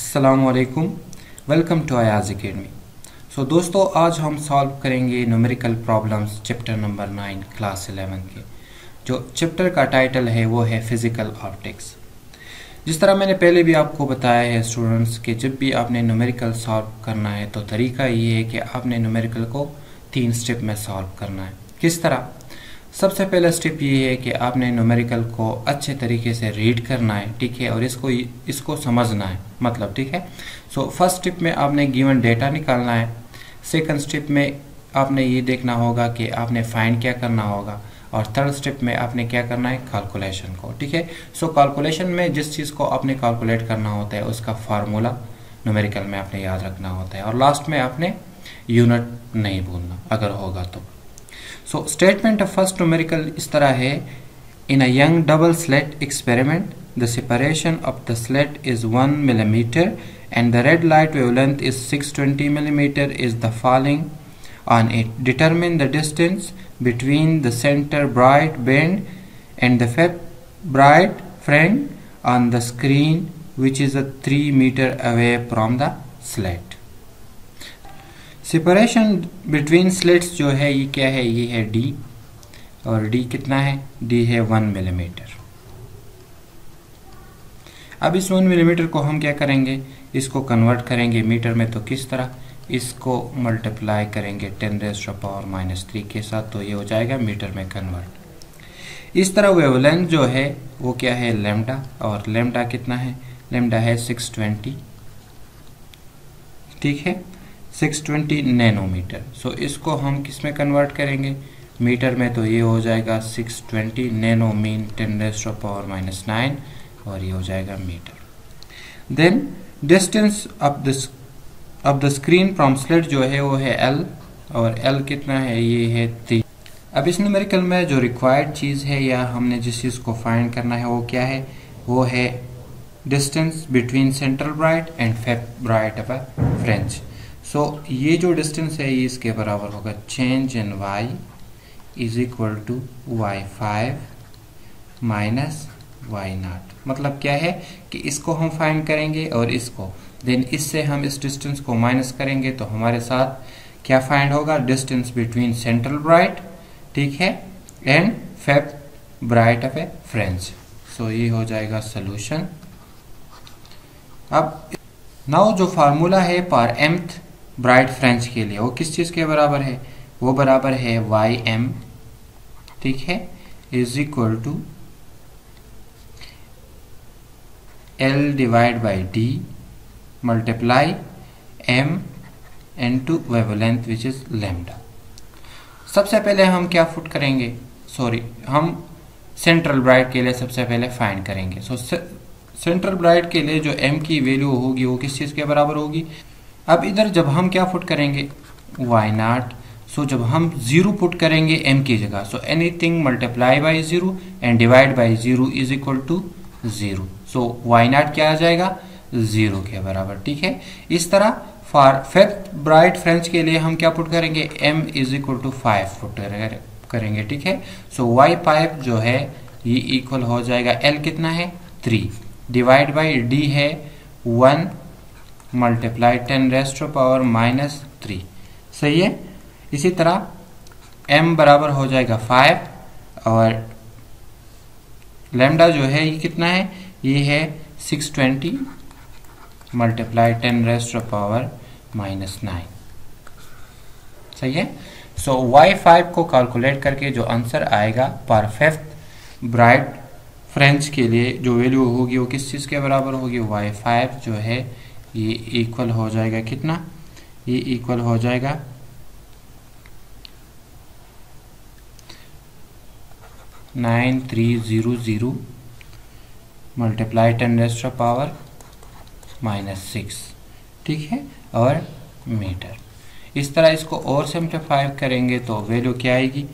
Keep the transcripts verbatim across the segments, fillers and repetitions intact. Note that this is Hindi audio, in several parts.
अस्सलाम वालेकुम, welcome to Ayaz Academy. So दोस्तों, आज हम सॉल्व करेंगे numerical problems chapter number nine class eleven के। जो चैप्टर का टाइटल है वो है फिज़िकल ऑप्टिक्स। जिस तरह मैंने पहले भी आपको बताया है स्टूडेंट्स कि जब भी आपने न्यूमेरिकल सॉल्व करना है तो तरीका ये है कि आपने न्यूमेरिकल को तीन स्टेप में सॉल्व करना है। किस तरह? सबसे पहला स्टेप ये है कि आपने न्यूमेरिकल को अच्छे तरीके से रीड करना है, ठीक है, और इसको इसको समझना है, मतलब ठीक है। सो फर्स्ट स्टेप में आपने गिवन डेटा निकालना है। सेकंड स्टेप में आपने ये देखना होगा कि आपने फाइंड क्या करना होगा, और थर्ड स्टेप में आपने क्या करना है, कैलकुलेशन को, ठीक है। सो कैलकुलेशन में जिस चीज़ को आपने कैलकुलेट करना होता है उसका फार्मूला न्यूमेरिकल में आपने याद रखना होता है, और लास्ट में आपने यूनिट नहीं भूलना अगर होगा तो। So statement of first numerical इस तरह है, in a Young double slit experiment the separation of the slit is one millimetre and the red light wavelength is six twenty millimetre is the following on it. Determine the distance between the center bright band and the fifth bright friend on the screen, which is a three meter away from the slit. Separation between slits जो है ये क्या है, ये है D, और D कितना है, D है वन मिलीमीटर। अब इस वन मिलीमीटर को हम क्या करेंगे, इसको कन्वर्ट करेंगे मीटर में, तो किस तरह इसको मल्टीप्लाई करेंगे ten raise to power minus three के साथ, तो ये हो जाएगा मीटर में कन्वर्ट। इस तरह वेवलेंथ जो है वो क्या है, लैम्डा, और लैम्डा कितना है, लैम्डा है सिक्स ट्वेंटी, ठीक है, सिक्स ट्वेंटी नैनोमीटर। सो इसको हम किस में कन्वर्ट करेंगे मीटर में, तो ये हो जाएगा six twenty nano mean ten raise to power minus nine, और ये हो जाएगा metre. Then distance of this अब द स्क्रीन फ्रॉम स्लेट जो है वो है L, और L कितना है, ये है थ्री। अब इस न्यूमेरिकल में जो रिक्वायर्ड चीज़ है या हमने जिस चीज़ को फाइंड करना है वो क्या है, वो है distance between central bright and fifth bright of a fringe. So ये जो डिस्टेंस है ये इसके बराबर होगा change in y is equal to Y five minus Y naught. मतलब क्या है कि इसको हम फाइंड करेंगे और इसको, देन इससे हम इस डिस्टेंस को माइनस करेंगे, तो हमारे साथ क्या फाइंड होगा, डिस्टेंस बिटवीन सेंट्रल ब्राइट, ठीक है, and fifth bright of a fringe. So ये हो जाएगा सॉल्यूशन। अब नाउ जो फार्मूला है पर mth ब्राइट फ्रेंच के लिए, वो किस चीज़ के बराबर है, वो बराबर है वाई एम, ठीक है, is equal to L divide by D multiply M into wavelength which is lambda. सबसे पहले हम क्या फुट करेंगे, सॉरी हम सेंट्रल ब्राइट के लिए सबसे पहले फाइंड करेंगे। सो so, सेंट्रल ब्राइट के लिए जो m की वैल्यू होगी वो किस चीज़ के बराबर होगी। अब इधर जब हम क्या फुट करेंगे, वाई नॉट। सो जब हम जीरो पुट करेंगे m की जगह, so anything multiply by zero and divide by zero is equal to zero. So Y naught क्या आ जाएगा, जीरो के बराबर, ठीक है। इस तरह फॉर फिफ्थ ब्राइट फ्रेंच के लिए हम क्या पुट करेंगे, m is equal to five put करेंगे, ठीक है। सो वाई फाइव जो है ये इक्वल हो जाएगा, l कितना है थ्री डिवाइड बाई d है one multiply ten raise to power minus three, सही है। इसी तरह m बराबर हो जाएगा फाइव, और लैम्डा जो है ये कितना है, ये है six twenty multiply ten raise to power minus nine, सही है। सो वाई फाइव को कैलकुलेट करके जो आंसर आएगा पर फिफ्थ ब्राइट फ्रेंच के लिए जो वैल्यू होगी वो किस चीज़ के बराबर होगी, वाई फाइव जो है ये इक्वल हो जाएगा कितना, ये इक्वल हो जाएगा nine three zero zero multiply ten raise to power minus six, ठीक है, और मीटर। इस तरह इसको और सिंप्लीफाई करेंगे तो वैल्यू क्या आएगी,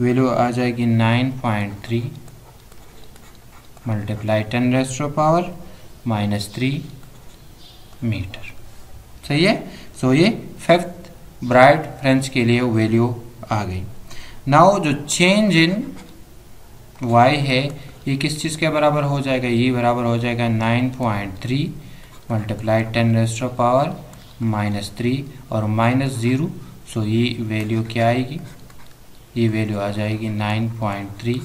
वैल्यू आ जाएगी nine point three multiply ten raise to power minus three metre, सही है। सो ये फिफ्थ ब्राइट फ्रेंच के लिए वैल्यू आ गई। नाउ जो चेंज इन y है ये किस चीज़ के बराबर हो जाएगा, ये बराबर हो जाएगा nine point three multiply ten raised of power minus three और माइनस ज़ीरो, सो ये वैल्यू क्या आएगी, ये वैल्यू आ जाएगी nine point three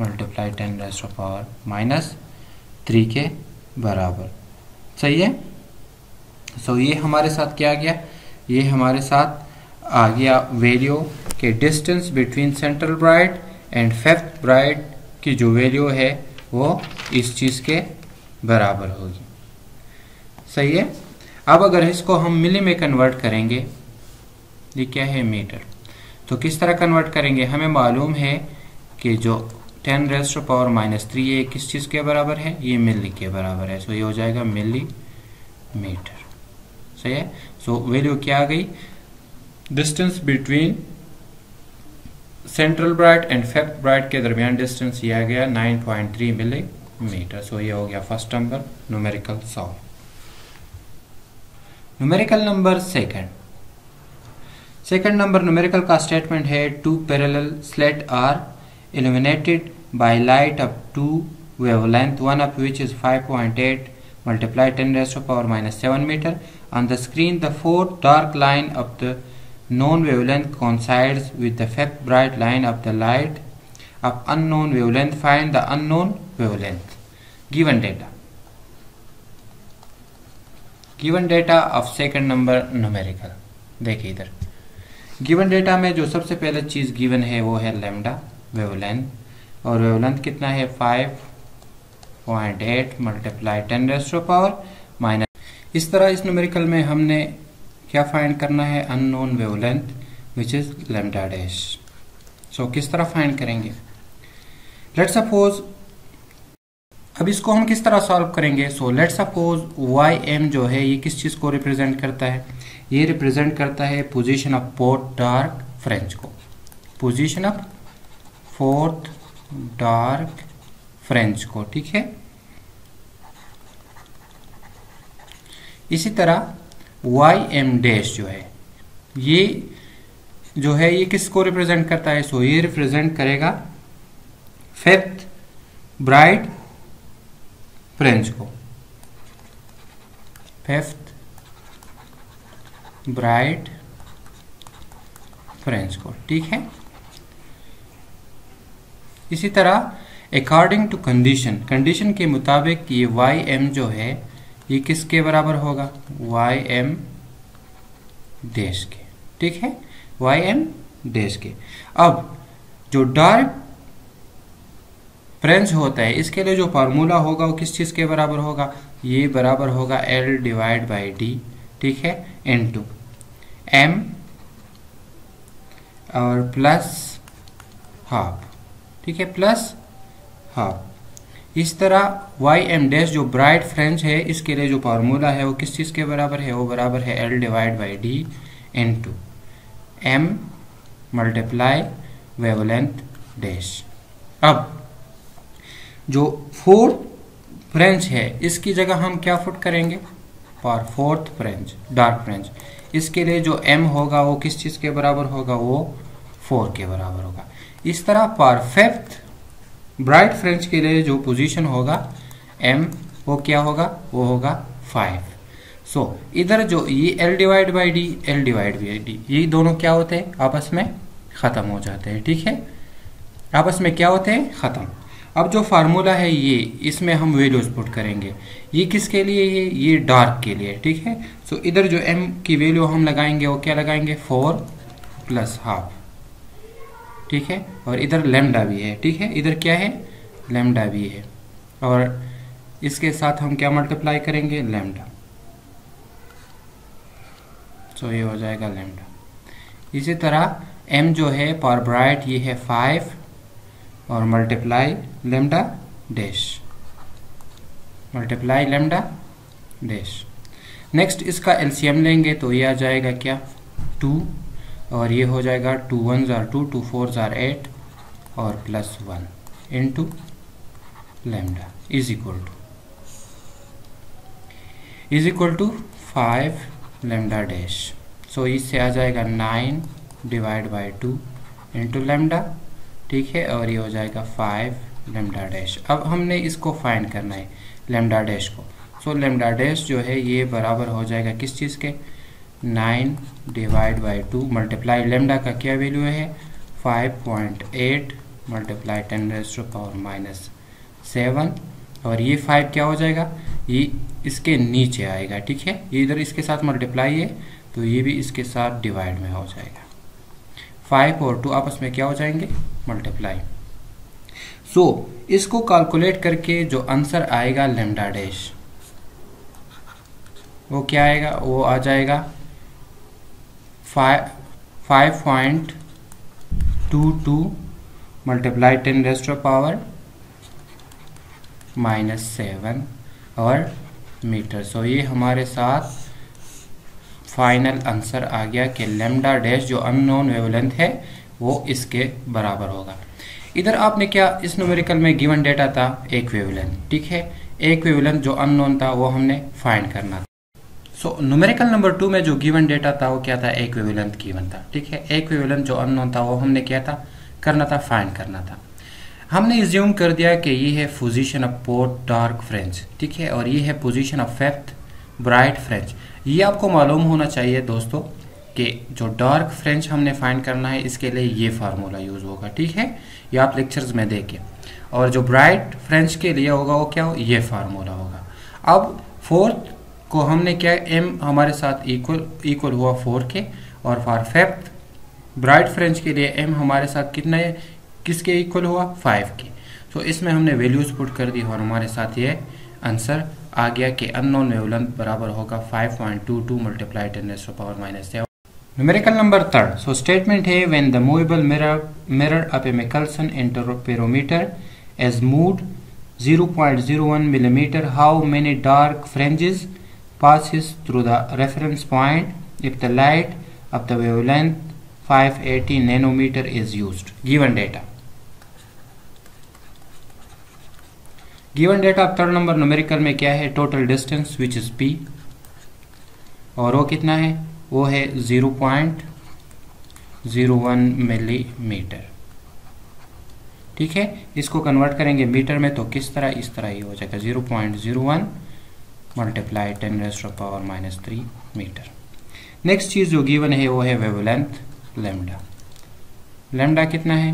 multiply ten raised of power minus three के बराबर। सही है। सो ये हमारे साथ क्या आ गया, ये हमारे साथ आ गया वैल्यू के distance between central bright and fifth bright की जो वैल्यू है वो इस चीज़ के बराबर होगी। सही है। अब अगर इसको हम मिली में कन्वर्ट करेंगे, ये क्या है मीटर, तो किस तरह कन्वर्ट करेंगे, हमें मालूम है कि जो ten raised to power minus three ये किस चीज़ के बराबर है, ये मिली के बराबर है। सो ये हो जाएगा मिली मीटर। सही है। सो वैल्यू क्या आ गई, distance between central bright and fifth bright के दरमियान डिस्टेंस ये आ गया nine point three millimetre. So ये हो गया first number numerical solve. Numerical number second. Second number numerical का स्टेटमेंट है two parallel slit are illuminated by light of two wavelength one of which is five point eight multiply ten raised of power minus seven metre on the screen the fourth dark line of the known wavelength coincides with the fifth bright line of the light of unknown wavelength, find the unknown wavelength. Given data, given data of second number numerical. देखिए इधर गिवन डेटा में जो सबसे पहले चीज़ गिवन है वो है लैम्डा वेवलेंथ, और वेवलेंथ कितना है five point eight multiply ten raised to power minus. इस तरह इस न्यूमेरिकल में हमने क्या फाइंड करना है, unknown wavelength which is lambda dash. So किस तरह फाइंड करेंगे, लेट्स सपोज, अब इसको हम किस तरह सॉल्व करेंगे। So let's suppose Y M जो है ये किस चीज़ को रिप्रेजेंट करता है, ये रिप्रेजेंट करता है position of fourth dark fringe को, position of fourth dark fringe को। ठीक है। इसी तरह वाई एम डैश जो है ये जो है ये किस को रिप्रेजेंट करता है, सो so, ये रिप्रेजेंट करेगा फिफ्थ ब्राइट फ्रेंच को, फिफ्थ ब्राइट फ्रेंच को। ठीक है। इसी तरह अकॉर्डिंग टू कंडीशन, कंडीशन के मुताबिक ये वाई एम जो है ये किसके बराबर होगा, वाई एम डैश के। ठीक है, वाई एम डैश के। अब जो डार्क फ्रेंच होता है इसके लिए जो फार्मूला होगा वो किस चीज़ के बराबर होगा, ये बराबर होगा एल डिवाइड बाई डी। ठीक है, इन टू एम और प्लस हाफ। ठीक है, प्लस हाफ। इस तरह वाई एम डैश जो ब्राइट फ्रेंच है इसके लिए जो फार्मूला है वो किस चीज़ के बराबर है, वो बराबर है L divide by D into M multiply wavelength dash. अब जो फोर्थ फ्रेंच है इसकी जगह हम क्या फुट करेंगे, और फोर्थ फ्रेंच डार्क फ्रेंच इसके लिए जो एम होगा वो किस चीज़ के बराबर होगा, वो फोर के बराबर होगा। इस तरह पर फिफ्थ ब्राइट फ्रेंच के लिए जो पोजीशन होगा एम वो क्या होगा, वो होगा फाइव। सो so, इधर जो ये L divide by D, L divide by D ये दोनों क्या होते हैं, आपस में ख़त्म हो जाते हैं। ठीक है, आपस में क्या होते हैं, ख़त्म। अब जो फार्मूला है ये, इसमें हम वैल्यूज पुट करेंगे, ये किसके लिए है, ये डार्क के लिए। ठीक है। सो so, इधर जो m की वैल्यू हम लगाएंगे वो क्या लगाएंगे, फोर प्लस हाफ। ठीक है, और इधर लैम्डा भी है। ठीक है, इधर क्या है, लैम्डा भी है, और इसके साथ हम क्या मल्टीप्लाई करेंगे, लैम्डा। सो so, ये हो जाएगा लैम्डा। इसी तरह m जो है पावर ब्राइट ये है फाइव और multiply lambda dash, multiply lambda dash. Next इसका एलसीएम लेंगे तो ये आ जाएगा क्या, टू, और ये हो जाएगा टू वन जार टू, टू फोर जार एट और plus one into lambda is equal to is equal to five lambda dash. So इससे आ जाएगा nine divide by two into lambda. ठीक है, और ये हो जाएगा फाइव लेमडा डैश। अब हमने इसको फाइंड करना है लेमडा डैश को, सो लेमडा डैश जो है ये बराबर हो जाएगा किस चीज़ के, nine divide by two multiply lambda का क्या वैल्यू है five point eight multiply ten raise to power minus seven, और ये फाइव क्या हो जाएगा, ये इसके नीचे आएगा, ठीक है, ये इधर इसके साथ मल्टीप्लाई है तो ये भी इसके साथ डिवाइड में हो जाएगा, फाइव और टू आपस में क्या हो जाएंगे मल्टीप्लाई। सो so, इसको कैलकुलेट करके जो आंसर आएगा लेमडा डैश वो क्या आएगा, वो आ जाएगा five five point two two multiply ten raise to power minus seven और मीटर। सो so, ये हमारे साथ फाइनल आंसर आ गया कि लेमडा डैश जो अननोन वेवलेंथ है वो इसके बराबर होगा। इधर आपने क्या, इस न्यूमेरिकल में गिवन डेटा था एक वेवलेंथ, ठीक है, एक वेवलेंथ जो अननोन था वो हमने फाइंड करना था। सो न्यूमेरिकल नंबर टू में जो गिवन डेटा था वो क्या था, एक वेवलेंथ गिवन था, ठीक है, एक वेवलेंथ जो अननोन था वो हमने क्या था करना था, फाइंड करना था। हमने अज्यूम कर दिया कि ये है position of fourth dark fringe, ठीक है, और ये है position of fifth bright fringe. ये आपको मालूम होना चाहिए दोस्तों कि जो डार्क फ्रेंच हमने फाइंड करना है इसके लिए ये फार्मूला यूज़ होगा, ठीक है, ये आप लेक्चर्स में देखिए, और जो ब्राइट फ्रेंच के लिए होगा वो क्या हो, ये फार्मूला होगा। अब फोर्थ को हमने क्या, एम हमारे साथ इक्वल इक्वल हुआ फोर के, और फॉर फिफ्थ ब्राइट फ्रेंच के लिए एम हमारे साथ कितना है, किसके इक्वल हुआ, फाइव के। तो इसमें हमने वैल्यूज़ पुट कर दी और हमारे साथ ये आंसर आ गया कि अननोन वेवलेंथ बराबर होगा five point two two multiply ten raise to power minus seven. Numerical number third, so statement है when the movable mirror mirror of a Michelson interferometer is moved zero point zero one millimetre, how many dark fringes passes through the reference point if the light of the wavelength five eighty nanometre is used. Given data, given data of third number numerical में क्या है, total distance which is P, और वो कितना है, वो है zero point zero one millimetre, ठीक है, इसको कन्वर्ट करेंगे मीटर में तो किस तरह, इस तरह ही हो जाएगा zero point zero one multiply ten raise to power minus three metre. Next चीज़ जो गिवन है वो है वेवलेंथ लेमडा, लेमडा कितना है,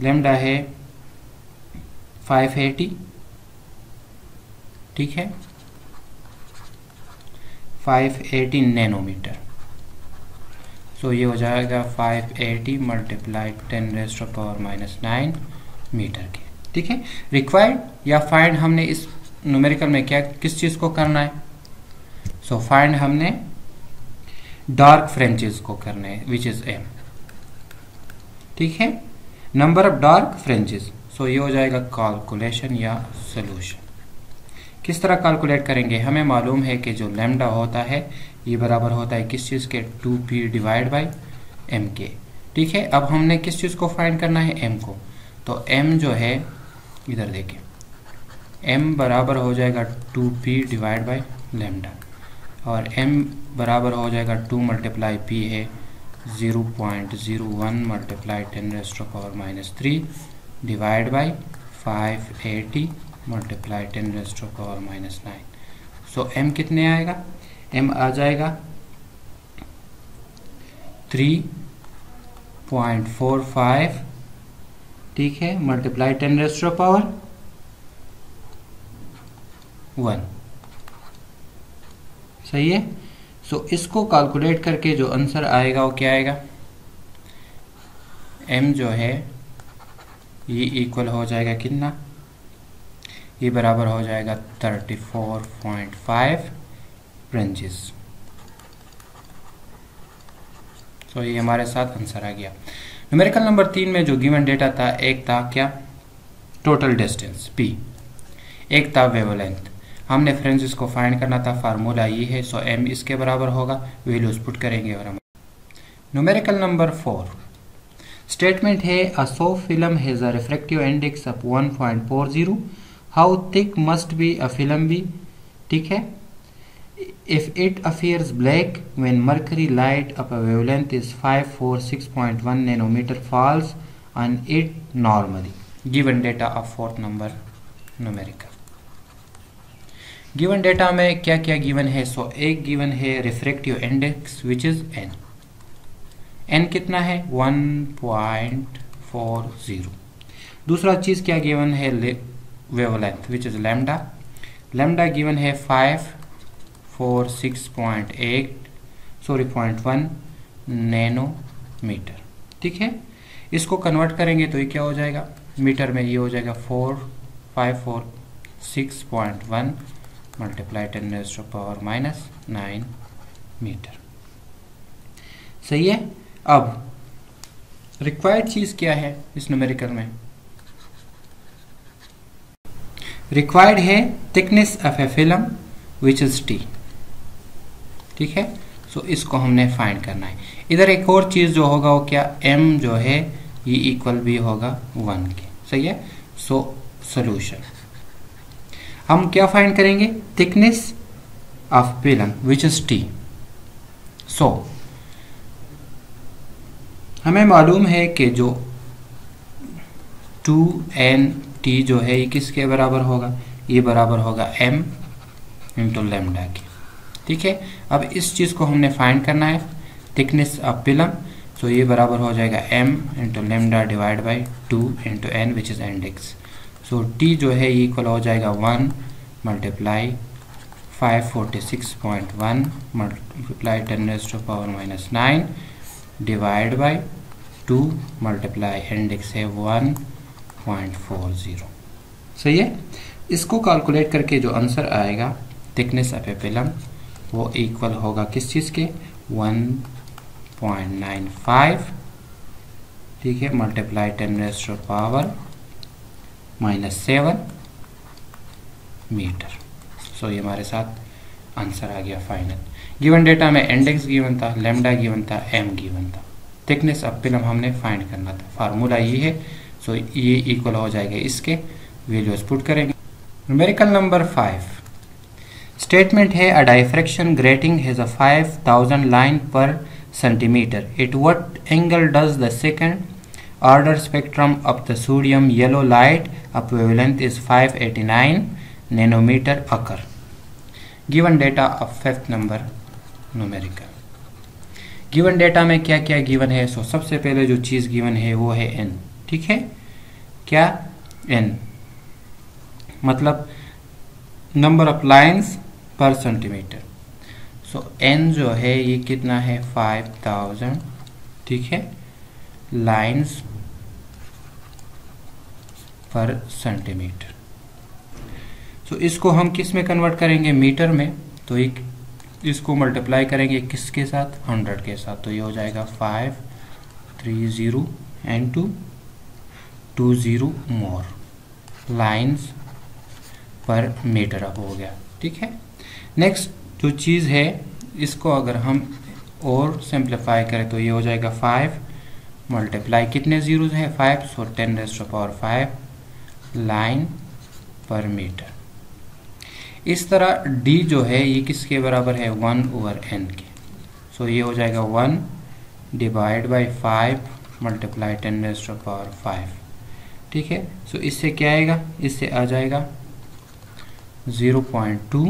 लेमडा है फाइव एटी, ठीक है, फाइव एटी नैनोमीटर। सो ये हो जाएगा five eighty multiply ten raise to power minus nine metre के, ठीक है। रिक्वायर्ड या फाइंड हमने इस न्यूमेरिकल में क्या, किस चीज़ को करना है, सो so, फाइंड हमने डार्क फ्रेंचेस को करना है विच इज़ एम, ठीक है, number of dark fringes. So ये हो जाएगा कैलकुलेशन या सोल्यूशन। किस तरह कैलकुलेट करेंगे, हमें मालूम है कि जो लेमडा होता है ये बराबर होता है किस चीज़ के, two P divide by M के, ठीक है। अब हमने किस चीज़ को फाइंड करना है, एम को, तो एम जो है इधर देखिए, एम बराबर हो जाएगा two P divide by lambda, और एम बराबर हो जाएगा टू मल्टीप्लाई पी है zero point zero one multiply ten raise to power minus three divide by five eighty multiply ten raise to power minus nine. So M कितने आएगा, एम आ जाएगा थ्री पॉइंट फोर फाइव, ठीक है, multiply ten raise to power one, सही है। सो so, इसको कैलकुलेट करके जो आंसर आएगा वो क्या आएगा, एम जो है ये इक्वल हो जाएगा कितना, ये बराबर हो जाएगा thirty four point five fringes. So ये हमारे साथ आंसर आ गया। न्यूमेरिकल नंबर तीन में जो गिवन डेटा था, एक था क्या टोटल डिस्टेंस पी, एक था वेवलेंथ, हमने फ्रेंचेस को फाइंड करना था, फार्मूला ये है, सो एम इसके बराबर होगा, वैल्यूज पुट करेंगे। और हम न्यूमेरिकल नंबर फोर, स्टेटमेंट है a soft film has a refractive index of one point four zero, how thick must be a film be, ठीक है, if it appears black when mercury light of a wavelength is five forty six point one nanometre falls on it normally. Given data of fourth number numerical. Given data में क्या क्या गिवन है? सो so, एक गिवन है refractive index which is N. N कितना है? One point four zero. दूसरा चीज़ क्या गिवन है? Wavelength which is lambda. Lambda given है five four six point eight sorry point one nanometre. ठीक है, इसको कन्वर्ट करेंगे तो ये क्या हो जाएगा मीटर में? ये हो जाएगा four five four six point one multiply ten raise to power minus nine metre. सही है। अब रिक्वायर्ड चीज़ क्या है इस न्यूमेरिकल में? रिक्वायर्ड है thickness of a film which is T. ठीक है, सो so, इसको हमने फाइंड करना है। इधर एक और चीज़ जो होगा वो क्या, एम जो है ये इक्वल भी होगा वन के। सही है। सो so, सॉल्यूशन हम क्या फाइंड करेंगे? Thickness of film which is T. So हमें मालूम है कि जो टू एन टी जो है ये किसके बराबर होगा? ये बराबर होगा एम इंटू लैम्डा के। ठीक है, अब इस चीज़ को हमने फाइंड करना है थिकनेस ऑफ फिल्म। सो ये बराबर हो जाएगा M into lambda divide by two into N which is index. So T जो है ये इक्वल हो जाएगा one multiply five forty six point one multiply ten raise to power minus nine divide by two multiply index है वन पॉइंट फोर जीरो। सही है। इसको कैलकुलेट करके जो आंसर आएगा थिकनेस ऑफ ए फिल्म वो इक्वल होगा किस चीज़ के? One point nine five. ठीक है, multiply ten raise to power minus seven metre. So ये हमारे साथ आंसर आ गया फाइनल। गिवन डेटा में इंडेक्स गिवन था, लैम्डा गिवन था, एम गिवन था, थिकनेस ऑफ फिल्म हमने फाइंड करना था। फार्मूला ये है। सो so ये इक्वल हो जाएगा इसके, वैल्यूज पुट करेंगे। न्यूमेरिकल नंबर फाइव स्टेटमेंट है a diffraction grating has a five thousand line per centimetre. At what angle does the second order spectrum of the sodium yellow light of wavelength is five eighty nine nanometre occur. Given data of fifth number numerical. Given data में क्या क्या गिवन है? सो so, सबसे पहले जो चीज़ गिवन है वो है एन। ठीक है, क्या एन मतलब number of lines per centimetre. So N जो है ये कितना है? Five thousand. ठीक है, लाइंस पर सेंटीमीटर। सो so, इसको हम किस में कन्वर्ट करेंगे? मीटर में। तो एक इसको मल्टीप्लाई करेंगे किसके साथ? हंड्रेड के साथ। तो ये हो जाएगा five three zero and two two zero more lines per metre अब हो गया। ठीक है, नेक्स्ट जो चीज़ है इसको अगर हम और सिंप्लीफाई करें तो ये हो जाएगा फाइव मल्टीप्लाई कितने ज़ीरोज़ हैं? Five. So ten raise to power five line per metre. इस तरह d जो है ये किसके बराबर है? वन ओवर n के। सो so, ये हो जाएगा one divide by five multiply ten raise to power five. ठीक है, सो so, इससे क्या आएगा? इससे आ जाएगा zero point two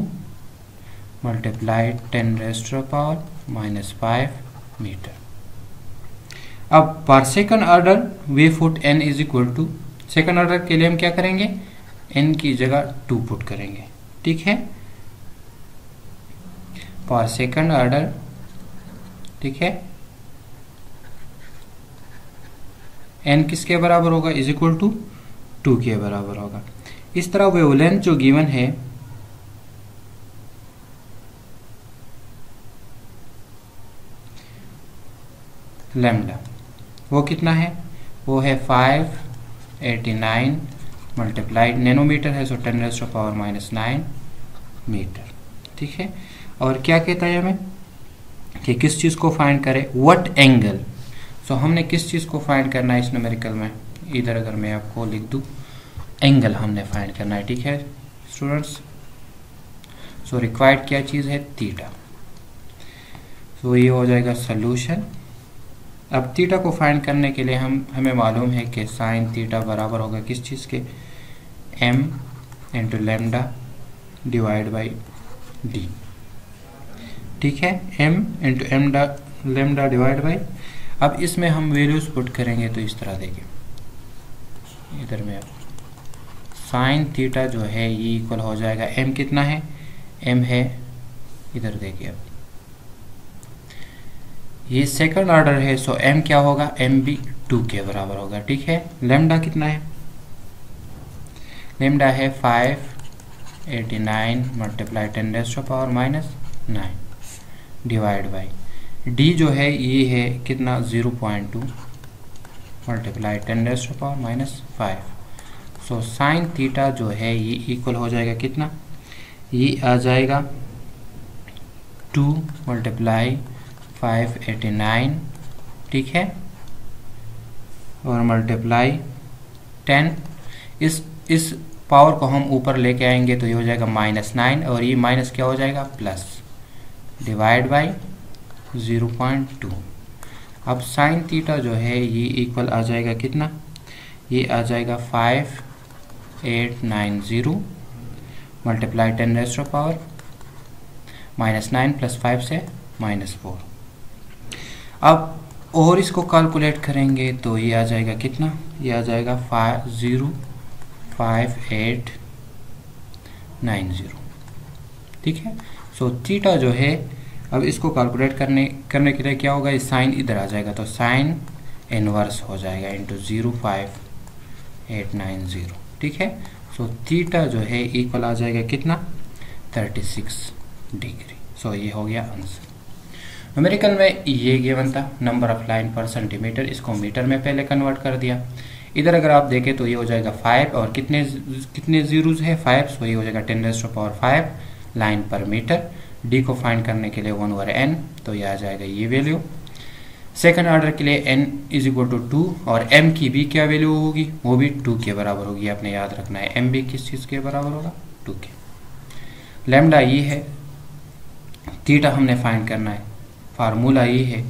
multiply ten raise to power minus five metre. अब पर second order we put n is equal to, second order के लिए हम क्या करेंगे? n की जगह टू पुट करेंगे। ठीक है, पर सेकंड ऑर्डर। ठीक है, n किसके बराबर होगा? इज इक्वल टू टू के बराबर होगा। इस तरह वेवलेंथ जो गिवन है लैम्डा वो कितना है? वो है five eighty nine multiplied nanometre है। So ten raise to power minus nine metre. ठीक है, और क्या कहता है हमें कि किस चीज़ को फाइंड करें? What angle. सो हमने किस चीज़ को फाइंड करना है इस न्यूमेरिकल में? इधर अगर मैं आपको लिख दूँ एंगल हमने फाइंड करना है। ठीक है स्टूडेंट्स। सो रिक्वायर्ड क्या चीज़ है? थीटा। सो ये हो जाएगा सोल्यूशन। अब थीटा को फाइंड करने के लिए हम हमें मालूम है कि साइन थीटा बराबर होगा किस चीज़ के? M into lambda divide by D, ठीक है, m इंटू एम डा लेमडा डिवाइड बाई। अब इसमें हम वैल्यूज पुट करेंगे तो इस तरह देखें, इधर में साइन थीटा जो है ये इक्वल हो जाएगा, m कितना है, m है, इधर देखिए अब ये सेकंड ऑर्डर है, सो m क्या होगा, m भी टू के बराबर होगा, ठीक है। लेमडा कितना है, लेमडा है five eighty nine multiply ten raise to power minus nine divide by D जो है ये है कितना zero point two multiply ten raise to power minus five. So sine theta जो है ये इक्वल हो जाएगा कितना, ये आ जाएगा two multiply five eighty nine, ठीक है, और मल्टीप्लाई टेन, इस इस पावर को हम ऊपर लेके आएंगे तो ये हो जाएगा माइनस नाइन और ये माइनस क्या हो जाएगा plus divide by zero point two. अब साइन थीटा जो है ये इक्वल आ जाएगा कितना, ये आ जाएगा five eight nine zero multiply ten raise to power minus nine plus five से माइनस फोर। अब और इसको कैलकुलेट करेंगे तो ये आ जाएगा कितना, ये आ जाएगा five zero five eight nine zero, ठीक है। सो थीटा जो है अब इसको कैलकुलेट करने करने के लिए क्या होगा, इस साइन इधर आ जाएगा तो साइन इनवर्स हो जाएगा into zero five eight nine zero, ठीक है। सो थीटा जो है इक्वल आ जाएगा कितना, थर्टी सिक्स डिग्री। सो ये हो गया आंसर। न्यूमेरिकल में ये गिवन था number of line per centimetre, इसको मीटर में पहले कन्वर्ट कर दिया। इधर अगर आप देखें तो ये हो जाएगा फाइव और कितने कितने जीरोज है, फाइव, सो ये हो जाएगा ten raise to power five line per metre. D को फाइंड करने के लिए वन ओवर एन, तो ये आ जाएगा ये वैल्यू। सेकंड ऑर्डर के लिए N is equal to two और एम की भी क्या वैल्यू होगी, वो भी टू के बराबर होगी, आपने याद रखना है। एम भी किस चीज़ के बराबर होगा, टू के। लैम्डा ये है, थीटा हमने फाइंड करना है, फार्मूला ये है,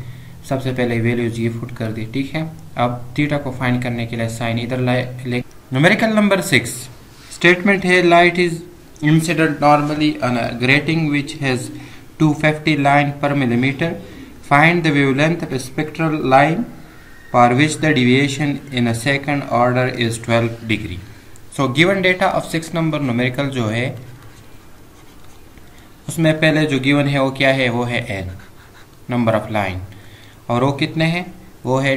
सबसे पहले वैल्यूज ये फुट कर दी, ठीक है। अब थीटा को फाइंड करने के लिए साइन इधर ले। न्यूमेरिकल नंबर सिक्स, स्टेटमेंट है light is incident normally on a grating which has two fifty line per millimetre, find the wavelength of spectral line for which the deviation in a second order is twelve degree. So given data of six number numerical जो है उसमें पहले जो गिवन है वो क्या है, वो है एन नंबर ऑफ लाइन, और वो कितने हैं, वो है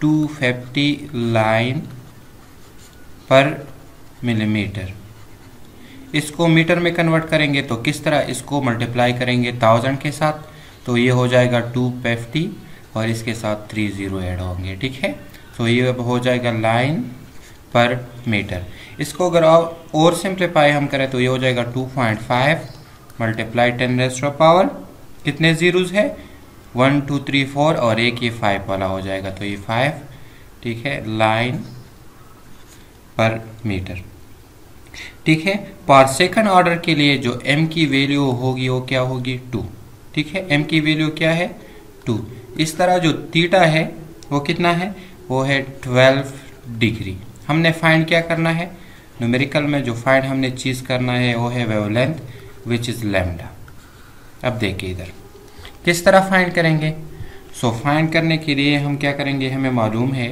two fifty line per millimetre. इसको मीटर में कन्वर्ट करेंगे तो किस तरह, इसको मल्टीप्लाई करेंगे थाउजेंड के साथ तो ये हो जाएगा टू फिफ्टी और इसके साथ थ्री ज़ीरो ऐड होंगे, ठीक है। तो ये अब हो जाएगा लाइन पर मीटर। इसको अगर और सिंप्लीफाई हम करें तो ये हो जाएगा two point five multiply ten raise to power कितने जीरोज है, वन टू थ्री फोर और एक ये फाइव वाला हो जाएगा तो ये फाइव, ठीक है, लाइन पर मीटर, ठीक है। पर सेकंड ऑर्डर के लिए जो m की वैल्यू होगी वो क्या होगी, टू, ठीक है, m की वैल्यू क्या है, टू। इस तरह जो थीटा है वो कितना है, वो है ट्वेल्व डिग्री। हमने फाइंड क्या करना है, न्यूमेरिकल में जो फाइंड हमने चीज़ करना है वो है वेवलेंथ विच इज़ लैम्डा। अब देखिए इधर किस तरह फाइंड करेंगे। सो so, फाइंड करने के लिए हम क्या करेंगे, हमें मालूम है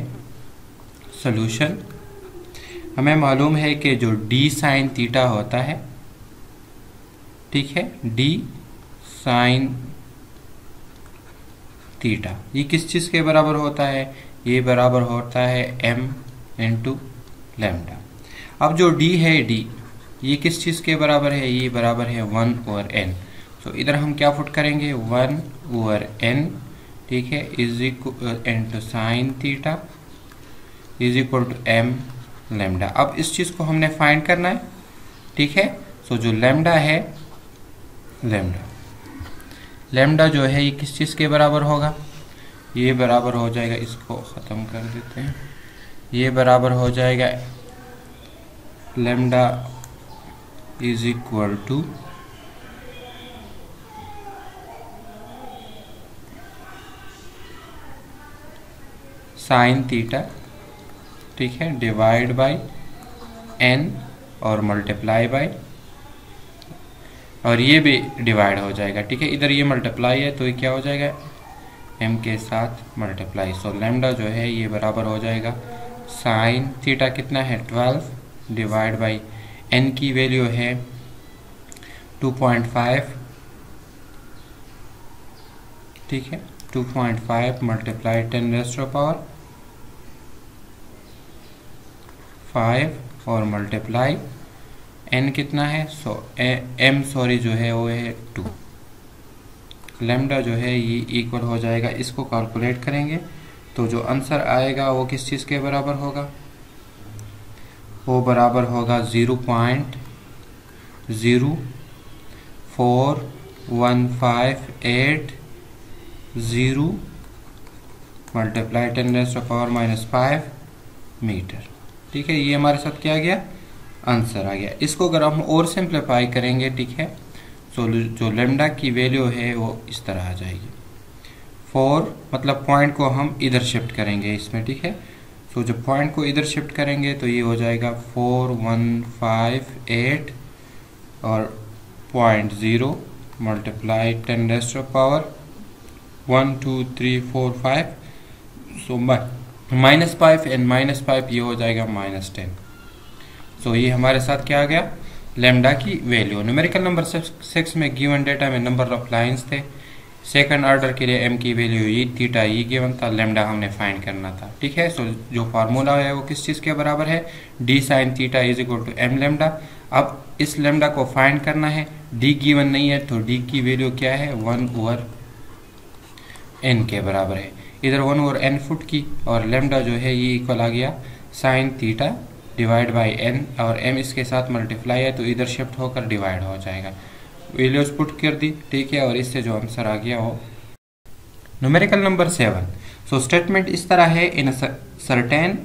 सॉल्यूशन, हमें मालूम है कि जो डी साइन थीटा होता है, ठीक है, डी साइन थीटा ये किस चीज़ के बराबर होता है, ये बराबर होता है एम इंटू लैम्डा। अब जो डी है, डी ये किस चीज़ के बराबर है, ये बराबर है वन और एन। तो इधर हम क्या फुट करेंगे, वन ओवर एन, ठीक है, is equal N to sine theta is equal to M lambda. अब इस चीज़ को हमने फाइंड करना है, ठीक है। सो जो लेमडा है, लेमडा लेमडा जो है ये किस चीज़ के बराबर होगा, ये बराबर हो जाएगा, इसको ख़त्म कर देते हैं, ये बराबर हो जाएगा lambda is equal to sine theta, ठीक है, डिवाइड बाय एन और मल्टीप्लाई बाय और ये भी डिवाइड हो जाएगा। ठीक है, इधर ये मल्टीप्लाई है तो ये क्या हो जाएगा, m के साथ मल्टीप्लाई। सो लैम्डा जो है ये बराबर हो जाएगा साइन थीटा कितना है ट्वेल्व डिवाइड बाई n की वैल्यू है टू पॉइंट फाइव। ठीक है, two point five multiply ten raised to power five और मल्टीप्लाई n कितना है सो m सॉरी जो है वो है टू। लैम्डा जो है ये इक्वल हो जाएगा, इसको कैलकुलेट करेंगे तो जो आंसर आएगा वो किस चीज़ के बराबर होगा, वो बराबर होगा zero point zero four one five eight zero multiply ten raised of power minus five metre. ठीक है, ये हमारे साथ क्या आ गया, आंसर आ गया। इसको अगर हम और सिंप्लीफाई करेंगे, ठीक है, तो जो लैम्डा की वैल्यू है वो इस तरह आ जाएगी। फोर मतलब पॉइंट को हम इधर शिफ्ट करेंगे इसमें। ठीक है, तो जब पॉइंट को इधर शिफ्ट करेंगे तो ये हो जाएगा फोर वन फाइव एट और point zero multiply ten raised of power one two three four five so minus five and minus five ये हो जाएगा माइनस टेन। तो ये हमारे साथ क्या आ गया, लैम्डा की वैल्यू। न्यूमेरिकल नंबर सिक्स में गिवन डेटा में नंबर ऑफ लाइंस थे, सेकंड ऑर्डर के लिए m की वैल्यू ये थीटा ये गिवन था, लैम्डा हमने फाइंड करना था। ठीक है, सो जो फार्मूला है वो किस चीज़ के बराबर है, d sine theta is equal to M lambda. अब इस लैम्डा को फाइंड करना है, d गिवन नहीं है तो d की वैल्यू क्या है वन ओवर n के बराबर है। इधर वन ओवर n फुट की और लैम्डा जो है ये इक्वल आ गया sine theta divide by n और m इसके साथ मल्टीप्लाई है तो इधर शिफ्ट होकर डिवाइड हो जाएगा, वैल्यूज पुट कर दी। ठीक है, और इससे जो आंसर आ गया वो numerical number seven. So statement इस तरह है, in certain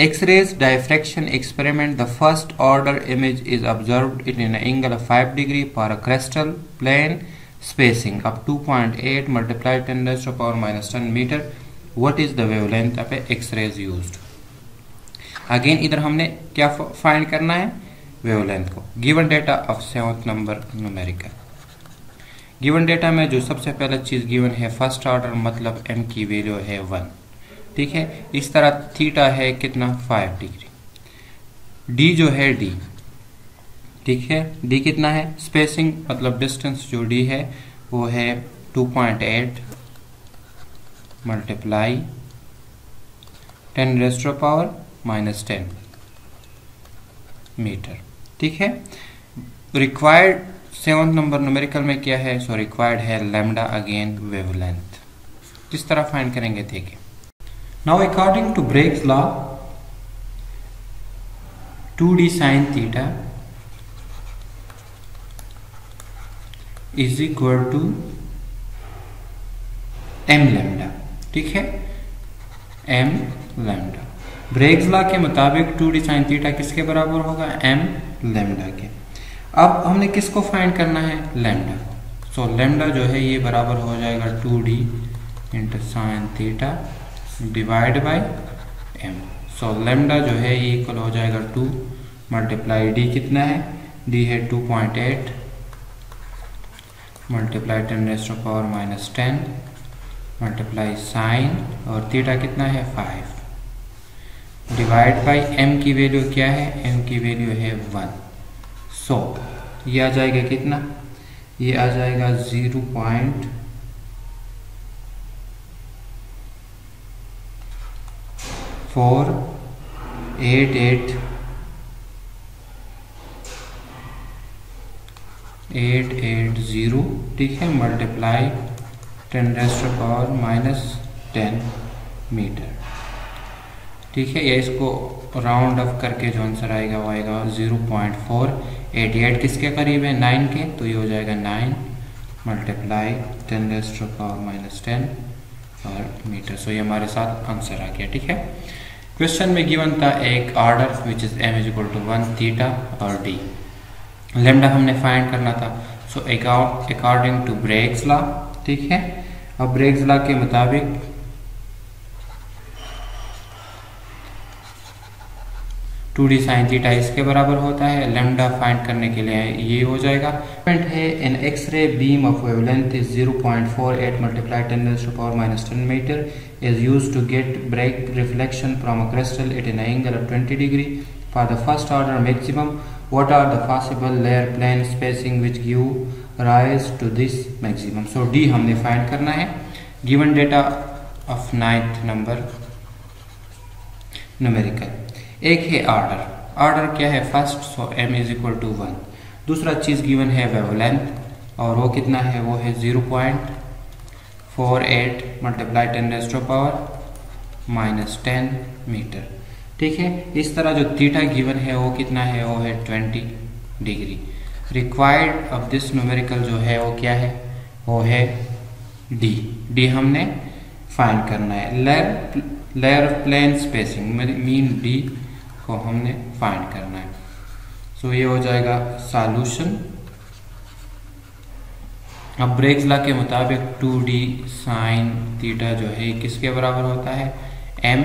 X-rays diffraction experiment the first order image is observed it in angle of five degree for a crystal plane spacing of two point eight multiplied ten raised to power minus ten meter. What is the wavelength of X-rays used? Again इधर हमने क्या find करना है, wavelength को। Given data of seventh number numerical. Given data में जो सबसे पहला चीज़ given है first order मतलब m की value है one. ठीक है, इस तरह theta है कितना five degree. D जो है D. ठीक है, d कितना है स्पेसिंग मतलब डिस्टेंस जो d है वो है two point eight multiply ten raised to power minus ten metre. ठीक है, रिक्वायर्ड सेवंथ नंबर न्यूमेरिकल में क्या है, सो रिक्वायर्ड है लैम्डा अगेन वेवलेंथ। किस तरह फाइंड करेंगे देखिए। Now according to Bragg's law two D sine theta is equal to M lambda. ठीक है, एम लैम्डा ब्रेग्स लॉ के मुताबिक टू डी साइन थीटा किसके बराबर होगा, एम लैम्डा के। अब हमने किसको फाइंड करना है, लैम्डा। सो लैम्डा जो है ये बराबर हो जाएगा two D into sine theta divide by M. So lambda जो है ये इक्वल हो जाएगा टू मल्टीप्लाई डी कितना है, डी है two point eight multiply ten raised to power minus ten multiply sine और थीटा कितना है फाइव डिवाइड बाई m की वैल्यू क्या है, m की वैल्यू है वन। सो ये आ जाएगा कितना, ये आ जाएगा zero point four eight eight eight eight zero. ठीक है, multiply ten raised power minus ten metre. ठीक है, या इसको राउंड ऑफ करके जो आंसर आएगा वो आएगा zero point four eight eight किसके करीब है, नाइन के, तो ये हो जाएगा nine multiply ten raised power minus ten और मीटर। सो ये हमारे साथ आंसर आ गया। ठीक है, क्वेश्चन में गिवन था एक order which is M is equal to one theta और डी, लैम्डा हमने फाइंड करना था। So according to Bragg's law, ठीक है, अब ब्रेग्स लॉ के मुताबिक टू डी साइन थीटा इसके बराबर होता है। लैम्डा फाइंड करने के लिए ये हो जाएगा। पेंट है an X ray beam of wavelength is zero point four eight multiply ten raised to power minus ten metre is use to get Bragg reflection from a crystal at an angle of twenty degree for the first order maximum. What are the possible layer plane spacing which give rise to this maximum? So D हमने find करना है। Given data of ninth number numerical। एक है order, order क्या है first, so m is equal to one। दूसरा चीज given है wavelength और वो कितना है, वो है zero point four eight multiply ten raised to power minus ten meter। ठीक है, इस तरह जो थीटा गिवन है वो कितना है, वो है twenty degree. Required of this numerical जो है वो क्या है, वो है डी। डी हमने फाइंड करना है। Layer layer of plane spacing mean D को हमने फाइंड करना है। सो so, ये हो जाएगा सॉल्यूशन। अब ब्रेग्स लॉ के मुताबिक टू डी साइन थीटा जो है किसके बराबर होता है, एम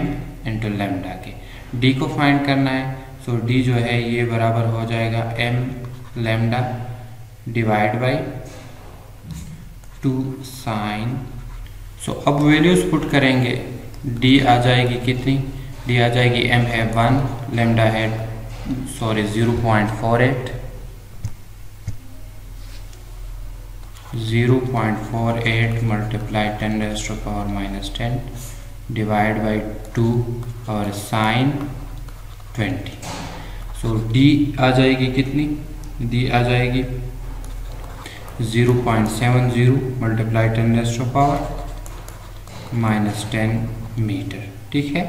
इंटू लैम्डा के। डी को फाइंड करना है, सो so डी जो है ये बराबर हो जाएगा M lambda divide by two sine. So अब वैल्यूज पुट करेंगे। डी आ जाएगी कितनी, डी आ जाएगी एम है वन, लैम्डा है sorry zero point four eight zero point four eight multiply ten raised to power minus ten divide by two और साइन ट्वेंटी। सो डी आ जाएगी कितनी, डी आ जाएगी zero point seven zero multiply ten raised to power minus ten metre. ठीक है,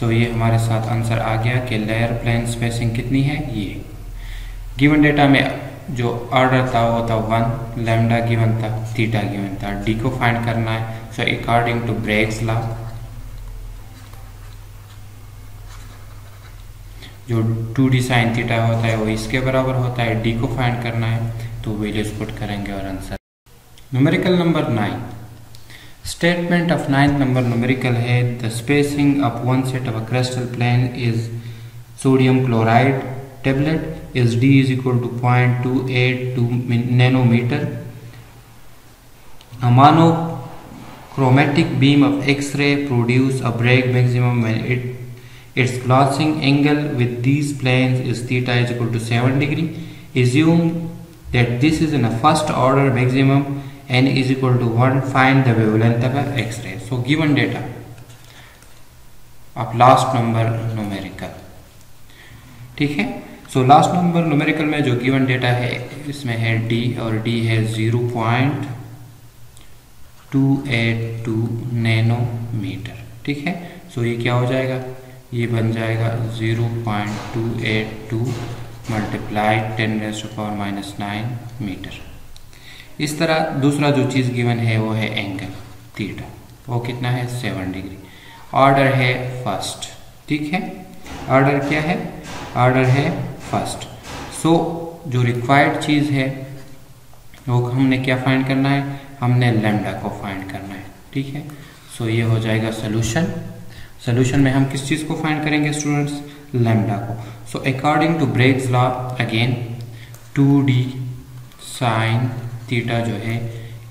सो so ये हमारे साथ आंसर आ गया कि लेयर प्लेन स्पेसिंग कितनी है। ये गिवन डेटा में जो ऑर्डर था वो था वन, लैम्डा गिवन था, थीटा गिवन था, डी को फाइंड करना है। So according to Bragg's law जो टू डी साइन थीटा होता है वो इसके बराबर होता है। डी को फाइंड करना है तो वैल्यूज पुट करेंगे और answer. Numerical number nine, statement of ninth number numerical है the spacing of one set of a crystal plane is sodium chloride tablet is D is equal to point two eight two nanometre. A mono chromatic beam of X ray produce a Bragg maximum when it its crossing angle with these planes is theta is equal to seven degree. Assume that this is in a first order maximum n is equal to one. Find the wavelength of an x-ray. So given data of last number numerical. ठीक है, so last number numerical में जो given data है इसमें है d और d है zero point two eight two nanometre. ठीक है, so ये क्या हो जाएगा, ये बन जाएगा zero point two eight two multiply ten raised to power minus nine metre. इस तरह दूसरा जो चीज़ गिवन है वो है एंगल थीटा, वो कितना है सेवन डिग्री। ऑर्डर है फर्स्ट। ठीक है, ऑर्डर क्या है, ऑर्डर है फर्स्ट। सो so, जो रिक्वायर्ड चीज़ है वो हमने क्या फाइंड करना है, हमने लैम्डा को फाइंड करना है। ठीक है, सो so, ये हो जाएगा सोल्यूशन। सोल्यूशन में हम किस चीज़ को फाइंड करेंगे स्टूडेंट्स, लैम्डा को। So according to Bragg's law again two D sine theta जो है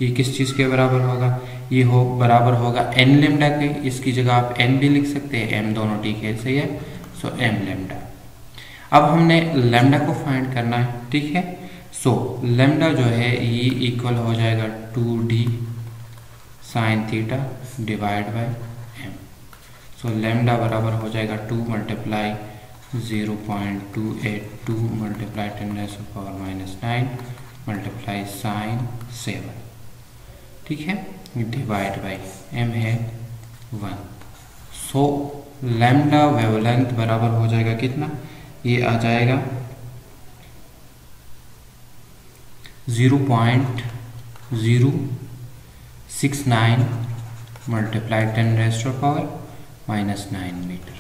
ये किस चीज़ के बराबर होगा, ये हो बराबर होगा एन लैम्डा के। इसकी जगह आप एन भी लिख सकते हैं, एम दोनों ठीक है, सही है। So M lambda. अब हमने लैम्डा को फाइंड करना है। ठीक है, सो लैम्डा जो है ये इक्वल हो जाएगा two D sine theta divide by. So lambda बराबर हो जाएगा two multiply zero point two eight two multiply ten raised to power minus nine multiply sine seven. ठीक है, डिवाइड बाई एम है वन। सो लैम्डा वेवलेंथ बराबर हो जाएगा कितना, ये आ जाएगा zero point zero six nine multiply ten raised to power minus nine metre.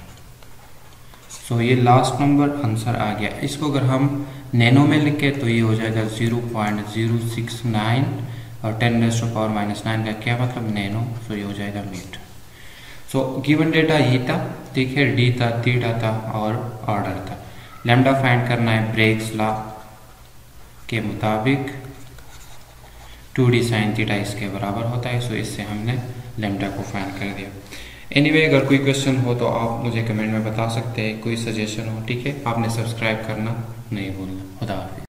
So ये लास्ट नंबर आंसर आ गया। इसको अगर हम नैनो में लिखे तो ये हो जाएगा zero point zero six nine और ten raised to power minus nine का क्या मतलब, नैनो। सो so ये हो जाएगा मीटर। सो गिवन डेटा ही था, देखिए डी था, थीटा था और ऑर्डर था। लैम्डा फाइंड करना है ब्रेग्स लॉ के मुताबिक, टू डी साइन थीटा इसके बराबर होता है। सो इससे हमने लैम्डा को फाइंड कर दिया। एनीवे anyway, अगर कोई क्वेश्चन हो तो आप मुझे कमेंट में बता सकते हैं, कोई सजेशन हो, ठीक है। आपने सब्सक्राइब करना नहीं भूलना। खुदा हाफिज़।